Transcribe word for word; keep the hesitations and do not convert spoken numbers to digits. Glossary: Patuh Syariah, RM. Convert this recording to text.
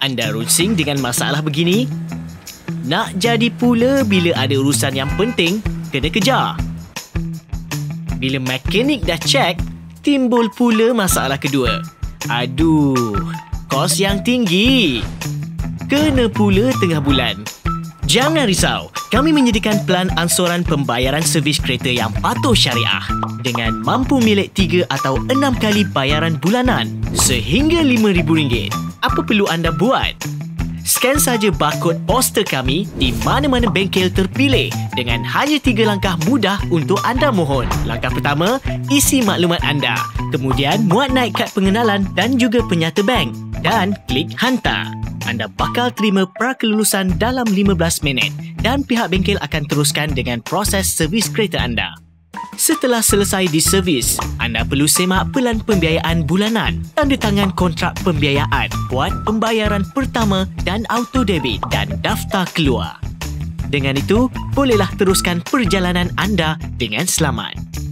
Anda rusing dengan masalah begini? Nak jadi pula bila ada urusan yang penting, kena kejar. Bila mekanik dah cek, timbul pula masalah kedua. Aduh, kos yang tinggi. Kena pula tengah bulan. Jangan risau, kami menyediakan pelan ansoran pembayaran servis kereta yang patuh syariah dengan mampu milik tiga atau enam kali bayaran bulanan sehingga lima ribu ringgit. Apa perlu anda buat? Scan saja barkod poster kami di mana-mana bengkel terpilih dengan hanya tiga langkah mudah untuk anda mohon. Langkah pertama, isi maklumat anda. Kemudian, muat naik kad pengenalan dan juga penyata bank dan klik hantar. Anda bakal terima prakelulusan dalam lima belas minit dan pihak bengkel akan teruskan dengan proses servis kereta anda. Setelah selesai diservis, anda perlu semak pelan pembiayaan bulanan, tanda tangan kontrak pembiayaan, buat pembayaran pertama dan auto debit dan daftar keluar. Dengan itu, bolehlah teruskan perjalanan anda dengan selamat.